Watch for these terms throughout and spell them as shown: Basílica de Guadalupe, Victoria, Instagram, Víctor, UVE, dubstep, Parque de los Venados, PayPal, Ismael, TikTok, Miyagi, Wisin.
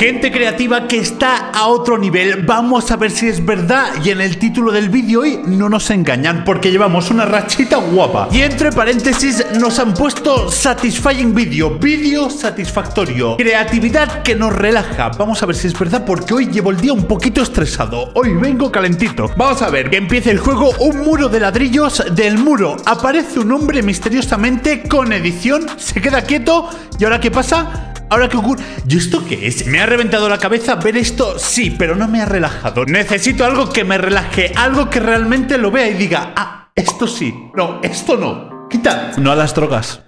Gente creativa que está a otro nivel. Vamos a ver si es verdad. Y en el título del vídeo hoy no nos engañan, porque llevamos una rachita guapa. Y entre paréntesis nos han puesto satisfying video, vídeo satisfactorio, creatividad que nos relaja. Vamos a ver si es verdad, porque hoy llevo el día un poquito estresado. Hoy vengo calentito. Vamos a ver, que empiece el juego. Un muro de ladrillos. Del muro aparece un hombre misteriosamente con edición. Se queda quieto. ¿Y ahora qué pasa? ¿Ahora qué ocurre? ¿Y esto qué es? ¿Me ha reventado la cabeza ver esto? Sí, pero no me ha relajado. Necesito algo que me relaje, algo que realmente lo vea y diga, ah, esto sí. No, esto no. Quita. No a las drogas.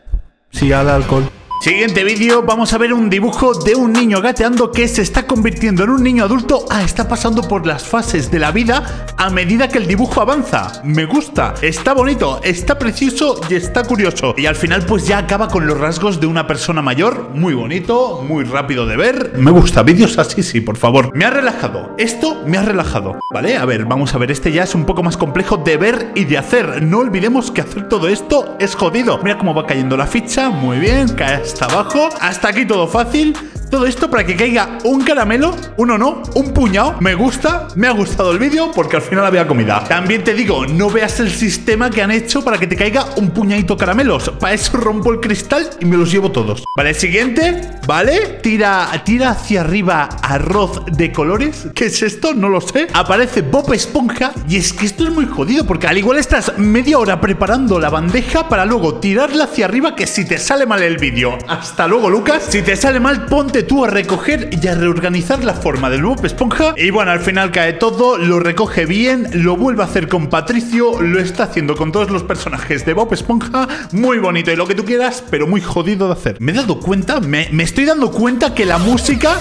Sí, al alcohol. Siguiente vídeo, vamos a ver un dibujo de un niño gateando que se está convirtiendo en un niño adulto. Ah, está pasando por las fases de la vida a medida que el dibujo avanza. Me gusta, está bonito, está precioso y está curioso. Y al final pues ya acaba con los rasgos de una persona mayor. Muy bonito, muy rápido de ver. Me gusta, vídeos así sí, por favor. Me ha relajado, esto me ha relajado. Vale, a ver, vamos a ver, este ya es un poco más complejo de ver y de hacer. No olvidemos que hacer todo esto es jodido. Mira cómo va cayendo la ficha, muy bien, cae hasta abajo, hasta aquí todo fácil. Todo esto para que caiga un caramelo. Uno no, un puñado. Me gusta, me ha gustado el vídeo porque al final había comida. También te digo, no veas el sistema que han hecho para que te caiga un puñadito caramelos. Para eso rompo el cristal y me los llevo todos. Vale, siguiente, vale. Tira hacia arriba arroz de colores. ¿Qué es esto? No lo sé. Aparece Bob Esponja. Y es que esto es muy jodido porque al igual estás media hora preparando la bandeja para luego tirarla hacia arriba, que si te sale mal el vídeo. Hasta luego, Lucas. Si te sale mal, ponte tú a recoger y a reorganizar la forma del Bob Esponja. Y bueno, al final cae todo, lo recoge bien, lo vuelve a hacer con Patricio, lo está haciendo con todos los personajes de Bob Esponja. Muy bonito y lo que tú quieras, pero muy jodido de hacer. Me he dado cuenta, me estoy dando cuenta que la música...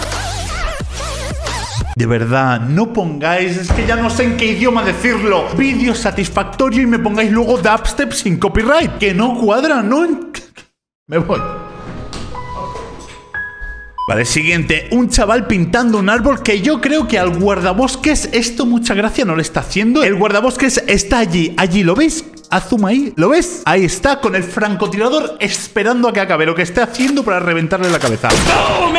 De verdad, no pongáis, es que ya no sé en qué idioma decirlo, vídeo satisfactorio y me pongáis luego dubstep sin copyright, que no cuadra, no... Me voy. Vale, siguiente, un chaval pintando un árbol que yo creo que al guardabosques esto mucha gracia no le está haciendo. El guardabosques está allí, ¿lo veis? Haz zoom ahí, ¿lo ves? Ahí está, con el francotirador esperando a que acabe lo que está haciendo para reventarle la cabeza. ¡Boom!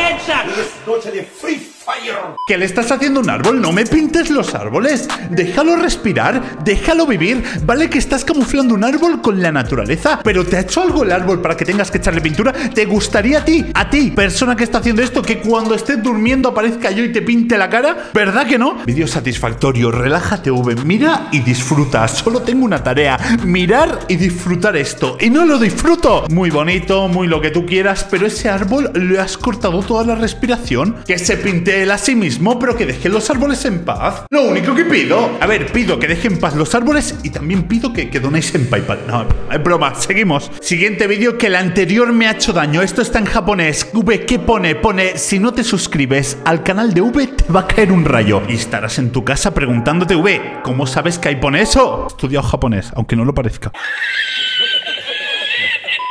Que le estás haciendo un árbol, no me pintes los árboles. Déjalo respirar, déjalo vivir. Vale que estás camuflando un árbol con la naturaleza, pero ¿te ha hecho algo el árbol para que tengas que echarle pintura? ¿Te gustaría a ti, persona que está haciendo esto, que cuando estés durmiendo aparezca yo y te pinte la cara? ¿Verdad que no? Vídeo satisfactorio, relájate, mira y disfruta. Solo tengo una tarea, mirar y disfrutar esto, y no lo disfruto. Muy bonito, muy lo que tú quieras, pero ese árbol le has cortado toda la respiración. Que se pinte él a sí mismo, pero que dejen los árboles en paz. Lo único que pido, a ver, pido que dejen en paz los árboles y también pido que donéis en PayPal. No, es broma, seguimos. Siguiente vídeo, que el anterior me ha hecho daño. Esto está en japonés. V, ¿qué pone? Pone, si no te suscribes al canal de V, te va a caer un rayo. Y estarás en tu casa preguntándote, V, ¿cómo sabes que ahí pone eso? He estudiado japonés, aunque no lo parezca.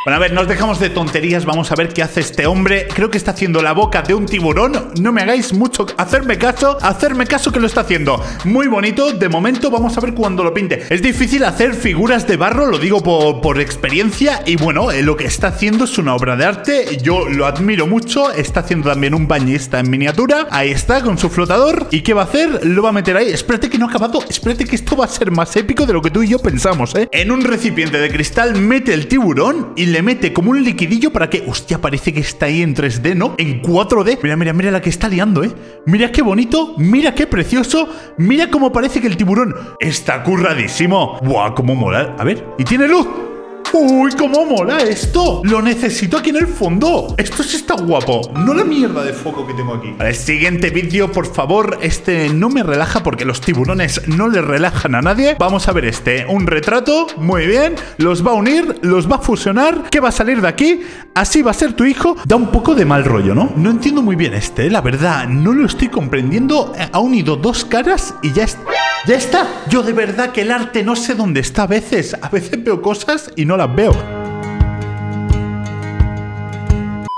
Bueno, a ver, nos dejamos de tonterías. Vamos a ver qué hace este hombre. Creo que está haciendo la boca de un tiburón. No me hagáis mucho, hacerme caso que lo está haciendo. Muy bonito, de momento vamos a ver cuando lo pinte. Es difícil hacer figuras de barro, lo digo por experiencia. Y bueno, lo que está haciendo es una obra de arte. Yo lo admiro mucho. Está haciendo también un bañista en miniatura. Ahí está, con su flotador. ¿Y qué va a hacer? Lo va a meter ahí. Espérate que no ha acabado. Espérate que esto va a ser más épico de lo que tú y yo pensamos, ¿eh? En un recipiente de cristal mete el tiburón y le mete como un liquidillo para que... Hostia, parece que está ahí en 3D, ¿no? En 4D. Mira, mira, mira la que está liando, ¿eh? Mira qué bonito, mira qué precioso. Mira cómo parece que el tiburón está curradísimo. Buah, cómo mola. A ver, y tiene luz. Uy, cómo mola esto. Lo necesito aquí en el fondo. Esto sí está guapo. No la mierda de foco que tengo aquí. Vale, siguiente vídeo, por favor. Este no me relaja porque los tiburones no le relajan a nadie. Vamos a ver este. Un retrato. Muy bien. Los va a unir, los va a fusionar. ¿Qué va a salir de aquí? Así va a ser tu hijo. Da un poco de mal rollo, ¿no? No entiendo muy bien este, la verdad. No lo estoy comprendiendo. Ha unido dos caras y ya está. ¡Ya está! Yo de verdad que el arte no sé dónde está a veces. A veces veo cosas y no las veo.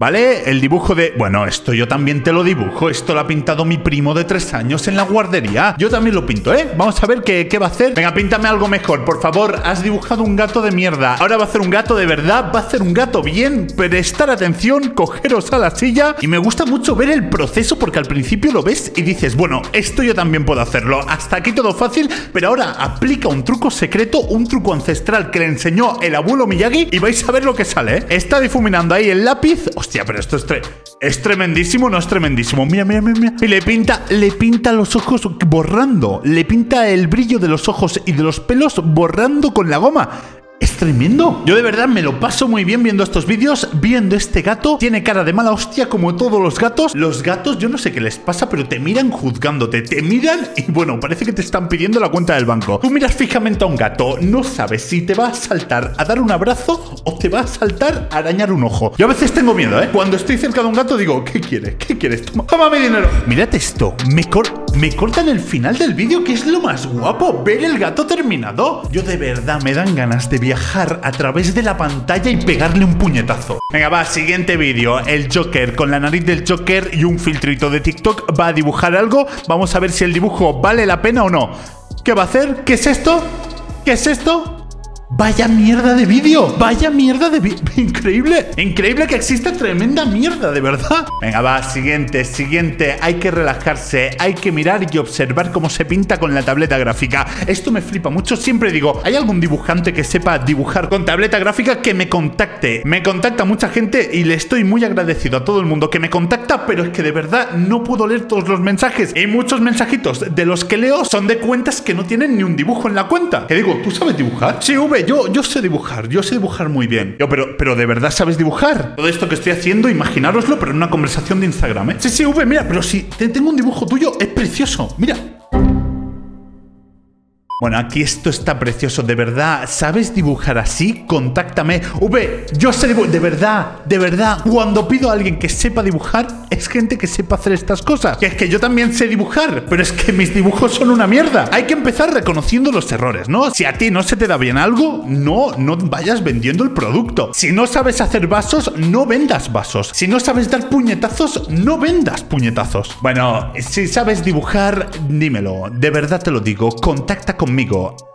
¿Vale? El dibujo de... Bueno, esto yo también te lo dibujo. Esto lo ha pintado mi primo de 3 años en la guardería. Yo también lo pinto, ¿eh? Vamos a ver qué va a hacer. Venga, píntame algo mejor, por favor. Has dibujado un gato de mierda. Ahora va a hacer un gato de verdad. Va a hacer un gato bien. Prestar atención, cogeros a la silla. Y me gusta mucho ver el proceso, porque al principio lo ves y dices, bueno, esto yo también puedo hacerlo. Hasta aquí todo fácil. Pero ahora aplica un truco secreto, un truco ancestral que le enseñó el abuelo Miyagi, y vais a ver lo que sale, ¿eh? Está difuminando ahí el lápiz. Hostia, pero esto es tremendísimo, no es tremendísimo. Mira, mira, mira, mira. Y le pinta los ojos borrando. Le pinta el brillo de los ojos y de los pelos borrando con la goma. Es tremendo. Yo de verdad me lo paso muy bien viendo estos vídeos, viendo este gato. Tiene cara de mala hostia como todos los gatos. Los gatos, yo no sé qué les pasa, pero te miran juzgándote. Te miran y bueno, parece que te están pidiendo la cuenta del banco. Tú miras fijamente a un gato. No sabes si te va a saltar a dar un abrazo o te va a saltar a arañar un ojo. Yo a veces tengo miedo, ¿eh? Cuando estoy cerca de un gato digo, ¿qué quieres? ¿Qué quieres? Toma mi dinero. Mirad esto. Me cortan el final del vídeo, que es lo más guapo. Ver el gato terminado. Yo de verdad me dan ganas de viajar a través de la pantalla y pegarle un puñetazo. Venga, va, siguiente vídeo. El Joker, con la nariz del Joker y un filtrito de TikTok, va a dibujar algo. Vamos a ver si el dibujo vale la pena o no. ¿Qué va a hacer? ¿Qué es esto? ¿Qué es esto? Vaya mierda de vídeo, vaya mierda de vídeo. Increíble, increíble que exista tremenda mierda, de verdad. Venga, va, siguiente, siguiente. Hay que relajarse, hay que mirar y observar cómo se pinta con la tableta gráfica. Esto me flipa mucho, siempre digo, ¿hay algún dibujante que sepa dibujar con tableta gráfica? Que me contacte. Me contacta mucha gente y le estoy muy agradecido a todo el mundo que me contacta, pero es que de verdad no puedo leer todos los mensajes. Y muchos mensajitos de los que leo son de cuentas que no tienen ni un dibujo en la cuenta. Que digo, ¿tú sabes dibujar? Sí, V. Yo sé dibujar muy bien. Yo, pero ¿de verdad sabes dibujar? Todo esto que estoy haciendo, imaginároslo, pero en una conversación de Instagram, ¿eh? Sí, sí, V, mira, pero si tengo un dibujo tuyo, es precioso, mira. Bueno, aquí esto está precioso, de verdad. ¿Sabes dibujar así? Contáctame. V, yo sé dibujar. De verdad, cuando pido a alguien que sepa dibujar, es gente que sepa hacer estas cosas. Que es que yo también sé dibujar, pero es que mis dibujos son una mierda. Hay que empezar reconociendo los errores, ¿no? Si a ti no se te da bien algo, no vayas vendiendo el producto. Si no sabes hacer vasos, no vendas vasos. Si no sabes dar puñetazos, no vendas puñetazos. Bueno, si sabes dibujar, dímelo. De verdad te lo digo, contacta conmigo,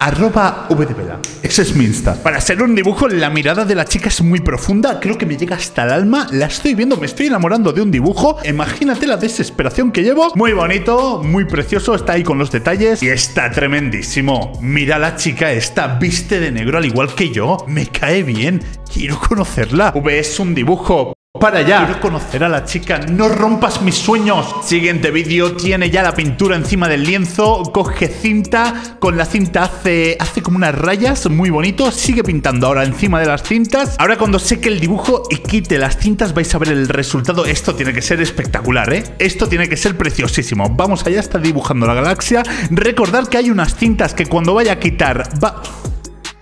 @vdvela. Ese es mi Insta. Para hacer un dibujo, la mirada de la chica es muy profunda. Creo que me llega hasta el alma. La estoy viendo, me estoy enamorando de un dibujo. Imagínate la desesperación que llevo. Muy bonito, muy precioso. Está ahí con los detalles y está tremendísimo. Mira la chica esta, viste de negro al igual que yo. Me cae bien. Quiero conocerla. V, es un dibujo. Para allá. Quiero conocer a la chica. No rompas mis sueños. Siguiente vídeo. Tiene ya la pintura encima del lienzo. Coge cinta. Con la cinta hace como unas rayas. Muy bonito. Sigue pintando ahora encima de las cintas. Ahora cuando seque el dibujo y quite las cintas, vais a ver el resultado. Esto tiene que ser espectacular, ¿eh? Esto tiene que ser preciosísimo. Vamos allá. Está dibujando la galaxia. Recordad que hay unas cintas que cuando vaya a quitar va...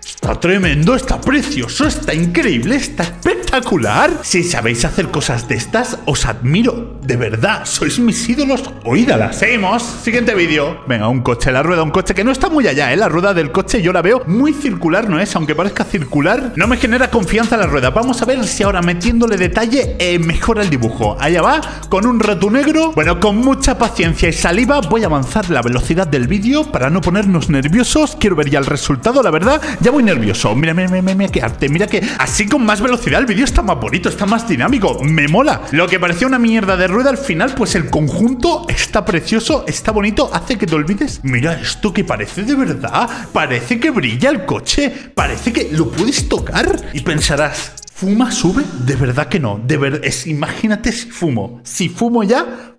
Está tremendo, está precioso, está increíble, está espectacular. Si sabéis hacer cosas de estas, os admiro. De verdad, sois mis ídolos. Oídalas. Seguimos. Siguiente vídeo. Venga, un coche, la rueda, un coche que no está muy allá, ¿eh? La rueda del coche yo la veo muy circular, no es, aunque parezca circular. No me genera confianza la rueda. Vamos a ver si ahora metiéndole detalle mejora el dibujo. Allá va, con un rato negro. Bueno, con mucha paciencia y saliva voy a avanzar la velocidad del vídeo para no ponernos nerviosos. Quiero ver ya el resultado, la verdad. Ya voy nervioso. Mira, mira, mira, mira qué arte. Mira que así con más velocidad el vídeo está más bonito, está más dinámico. Me mola. Lo que parecía una mierda de rueda al final, pues el conjunto está precioso, está bonito, hace que te olvides. Mira esto que parece de verdad. Parece que brilla el coche. Parece que lo puedes tocar. Y pensarás, ¿fuma, sube? De verdad que no. De verdad. Imagínate si fumo. Si fumo ya...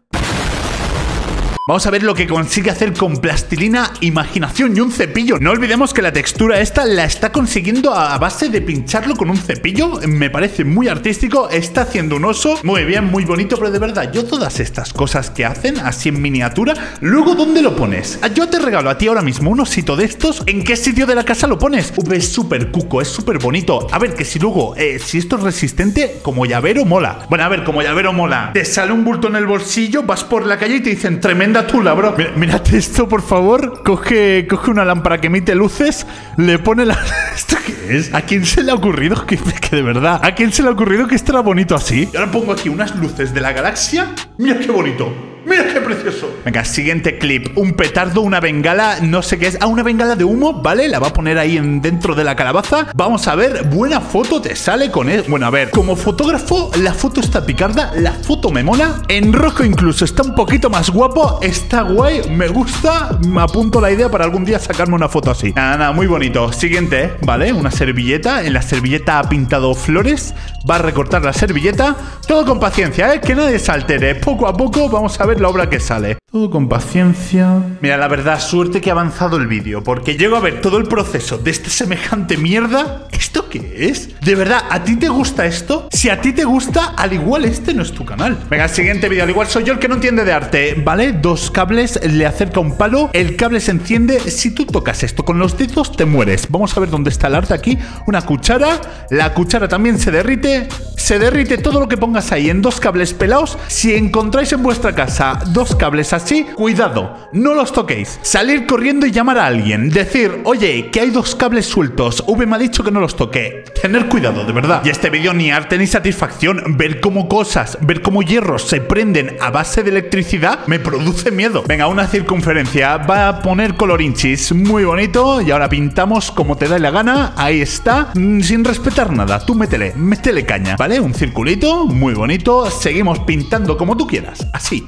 Vamos a ver lo que consigue hacer con plastilina, imaginación y un cepillo. No olvidemos que la textura esta la está consiguiendo a base de pincharlo con un cepillo. Me parece muy artístico. Está haciendo un oso. Muy bien, muy bonito. Pero de verdad, yo todas estas cosas que hacen así en miniatura, luego ¿dónde lo pones? Yo te regalo a ti ahora mismo un osito de estos. ¿En qué sitio de la casa lo pones? Es súper cuco, es súper bonito. A ver, que si luego, si esto es resistente, como llavero mola. Bueno, a ver, como llavero mola. Te sale un bulto en el bolsillo, vas por la calle y te dicen tremenda Tremenda tula, bro. Mirate esto, por favor. Coge una lámpara que emite luces, le pone la... ¿Esto qué es? ¿A quién se le ha ocurrido? Que de verdad, ¿a quién se le ha ocurrido que esto era bonito así? Y ahora pongo aquí unas luces de la galaxia. Mira qué bonito. ¡Mira qué precioso! Venga, siguiente clip. Un petardo, una bengala, no sé qué es. Ah, una bengala de humo, ¿vale? La va a poner ahí dentro de la calabaza. Vamos a ver, buena foto te sale con él. Bueno, a ver, como fotógrafo, la foto está picarda, la foto me mola. En rojo incluso, está un poquito más guapo, está guay, me gusta. Me apunto la idea para algún día sacarme una foto así. Nada, nada, muy bonito. Siguiente, ¿eh? Vale, una servilleta. En la servilleta ha pintado flores. Va a recortar la servilleta. Todo con paciencia, ¿eh? Que nadie se altere. Poco a poco vamos a ver la obra que sale. Todo con paciencia. Mira, la verdad, suerte que ha avanzado el vídeo, porque llego a ver todo el proceso de esta semejante mierda. ¿Esto qué es? De verdad, ¿a ti te gusta esto? Si a ti te gusta, al igual este no es tu canal. Venga, siguiente vídeo. Al igual soy yo el que no entiende de arte, ¿vale? Dos cables, le acerca un palo, el cable se enciende. Si tú tocas esto con los dedos, te mueres. Vamos a ver dónde está el arte aquí. Una cuchara. La cuchara también se derrite. Se derrite todo lo que pongas ahí en dos cables pelados. Si encontráis en vuestra casa dos cables así, cuidado, no los toquéis. Salir corriendo y llamar a alguien. Decir, oye, que hay dos cables sueltos. V me ha dicho que no los toque. Tener cuidado, de verdad. Y este vídeo ni arte ni satisfacción. Ver cómo cosas, ver cómo hierros se prenden a base de electricidad me produce miedo. Venga, una circunferencia. Va a poner colorinchis. Muy bonito. Y ahora pintamos como te da la gana. Ahí está. Sin respetar nada. Tú métele caña. ¿Vale? Un circulito. Muy bonito. Seguimos pintando como tú quieras. Así.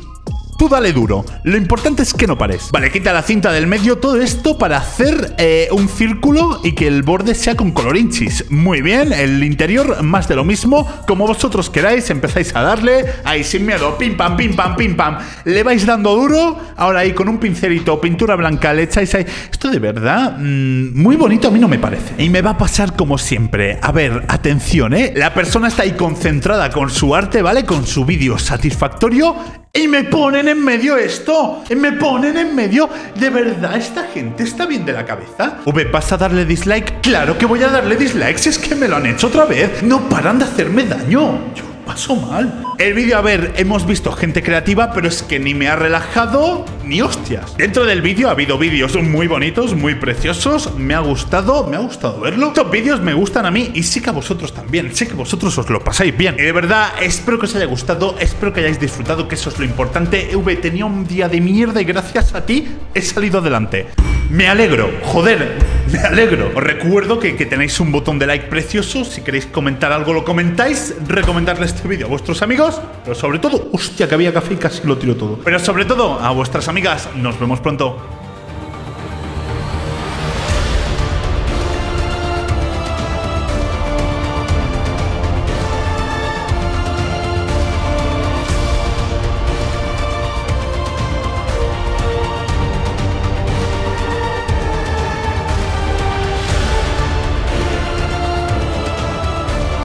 Tú dale duro, lo importante es que no pares. Vale, quita la cinta del medio, todo esto para hacer un círculo y que el borde sea con colorinchis. Muy bien, el interior más de lo mismo, como vosotros queráis, empezáis a darle, ahí sin miedo, pim pam, pim pam, pim pam. Le vais dando duro, ahora ahí con un pincelito, pintura blanca, le echáis ahí. Esto de verdad, muy bonito a mí no me parece. Y me va a pasar como siempre. A ver, atención, la persona está ahí concentrada con su arte, ¿vale? Con su vídeo satisfactorio. Y me ponen en medio esto. Me ponen en medio. ¿De verdad esta gente está bien de la cabeza? ¿O me vas a darle dislike? Claro que voy a darle dislike si es que me lo han hecho otra vez. No paran de hacerme daño. Yo paso mal. El vídeo, a ver, hemos visto gente creativa, pero es que ni me ha relajado ni hostias. Dentro del vídeo ha habido vídeos muy bonitos, muy preciosos. Me ha gustado verlo. Estos vídeos me gustan a mí y sí que a vosotros también. Sé que vosotros os lo pasáis bien. Y de verdad, espero que os haya gustado, espero que hayáis disfrutado, que eso es lo importante. Tenía un día de mierda y gracias a ti he salido adelante. Me alegro, joder, me alegro. Os recuerdo que tenéis un botón de like precioso. Si queréis comentar algo, lo comentáis. Recomendarle este vídeo a vuestros amigos. Pero sobre todo, hostia, que había café y casi lo tiro todo. Pero sobre todo, a vuestras amigas, nos vemos pronto.